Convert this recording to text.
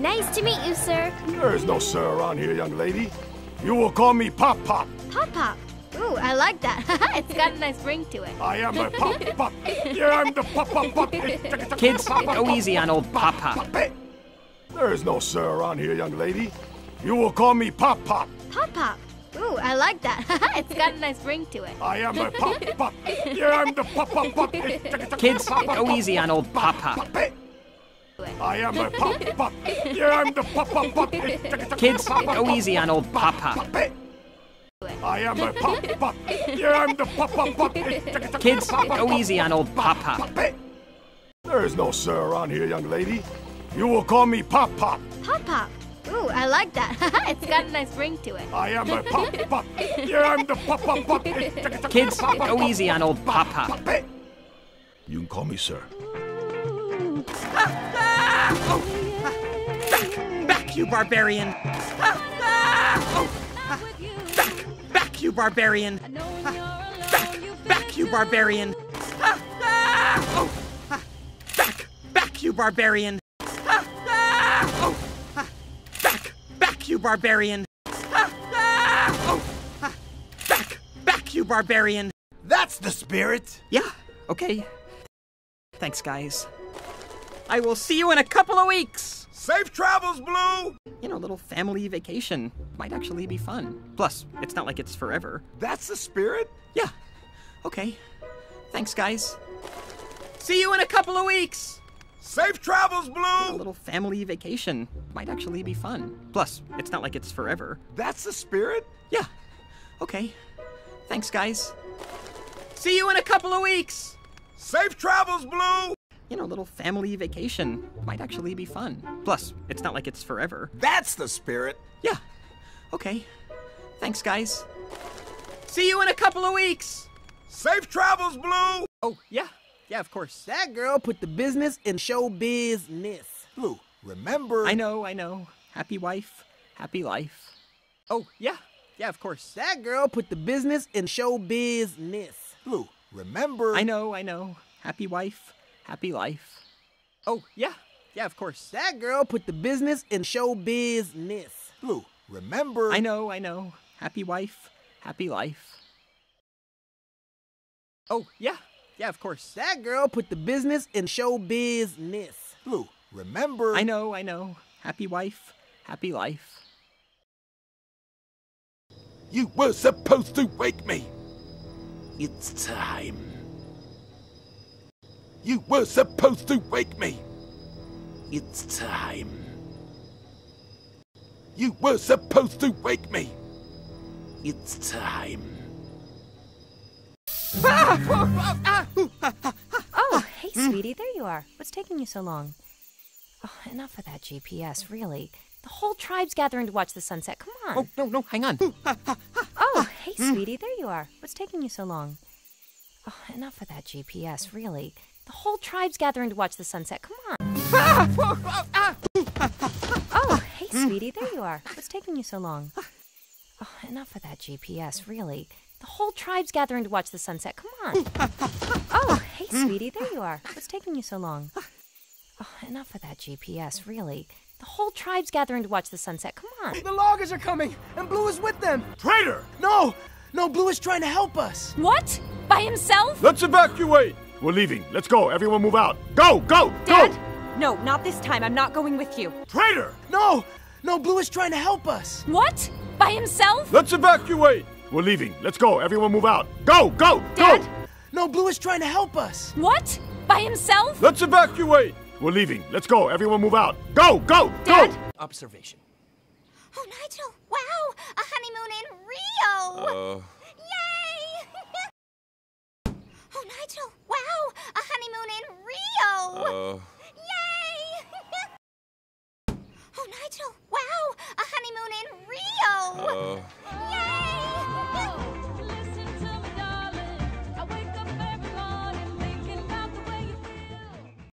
Nice to meet you, sir. There is no sir around here, young lady. You will call me Pop Pop. Pop Pop? Ooh, I like that. It's got a nice ring to it. I am a Pop Pop. Yeah, I'm the Pop Pop Pop. Kids, go easy on old Pop Pop. There is no sir around here, young lady. You will call me Pop Pop. Pop Pop? Ooh, I like that. It's got a nice ring to it. I am a Pop Pop. Yeah, I'm the Pop Pop Pop. Kids, go easy on old Pop Pop. I am a Pop Pop. Yeah, I'm the Pop Pop Pop. Kids, go easy on old Pop Pop. I am a Pop Pop. Yeah, I'm the Pop Pop Pop. Kids, go easy on old Pop Pop. There is no sir around here, young lady. You will call me Pop Pop. Pop Pop? Ooh, I like that. It's got a nice ring to it. I am a Pop Pop. Yeah, I'm the Pop Pop Pop. Kids, go easy on old Pop Pop. You can call me sir. Back, you barbarian! Back, you barbarian! Back, you barbarian! Back, you barbarian! Back, you barbarian! Back, you barbarian! That's the spirit! Yeah, okay. Thanks, guys. I will see you in a couple of weeks! Safe travels, Blue! You know, a little family vacation might actually be fun. Plus, it's not like it's forever. That's the spirit? Yeah. Okay. Thanks, guys. See you in a couple of weeks! Safe travels, Blue! You know, a little family vacation might actually be fun. Plus, it's not like it's forever. That's the spirit? Yeah. Okay. Thanks, guys. See you in a couple of weeks! Safe travels, Blue! You know, a little family vacation might actually be fun. Plus, it's not like it's forever. That's the spirit! Yeah. Okay. Thanks, guys. See you in a couple of weeks! Safe travels, Blue! Oh, yeah. Yeah, of course. That girl put the business in show business. Blue, remember... I know. Happy wife, happy life. Oh, yeah. Yeah, of course. That girl put the business in show business. Blue, remember... I know. Happy wife... happy life. Oh, yeah. Yeah, of course. That girl put the business in show business. Blue, remember... I know. Happy wife, happy life. Oh, yeah. Yeah, of course. That girl put the business in show business. Blue, remember... I know. Happy wife, happy life. You were supposed to wake me. It's time. You were supposed to wake me. It's time. You were supposed to wake me. It's time. Oh, hey, sweetie, there you are. What's taking you so long? Oh, enough of that GPS, really. The whole tribe's gathering to watch the sunset. Come on. Oh, no, hang on. Oh, hey, sweetie, there you are. What's taking you so long? Oh, enough of that GPS, really. The whole tribe's gathering to watch the sunset. Come on. Oh, hey, sweetie, there you are. What's taking you so long? Oh, enough of that GPS, really. The whole tribe's gathering to watch the sunset. Come on. Oh, hey, sweetie, there you are. What's taking you so long? Oh, enough of that GPS, really. The whole tribe's gathering to watch the sunset. Come on. The loggers are coming, and Blue is with them. Traitor! No, Blue is trying to help us. What? By himself? Let's evacuate! We're leaving. Let's go. Everyone move out. Go! Dad? Go! No, not this time. I'm not going with you. Traitor! No, Blue is trying to help us. What? By himself? Let's evacuate! We're leaving. Let's go. Everyone move out. Go! Dad? Go! No, Blue is trying to help us. What? By himself? Let's evacuate! We're leaving. Let's go. Everyone move out. Go! Dad? Observation. Oh, Nigel! Wow! A honeymoon in Rio! Yay! Oh, Nigel! Wow! A honeymoon in Rio! Yay! Oh, Nigel! Wow! A honeymoon in Rio! Yay!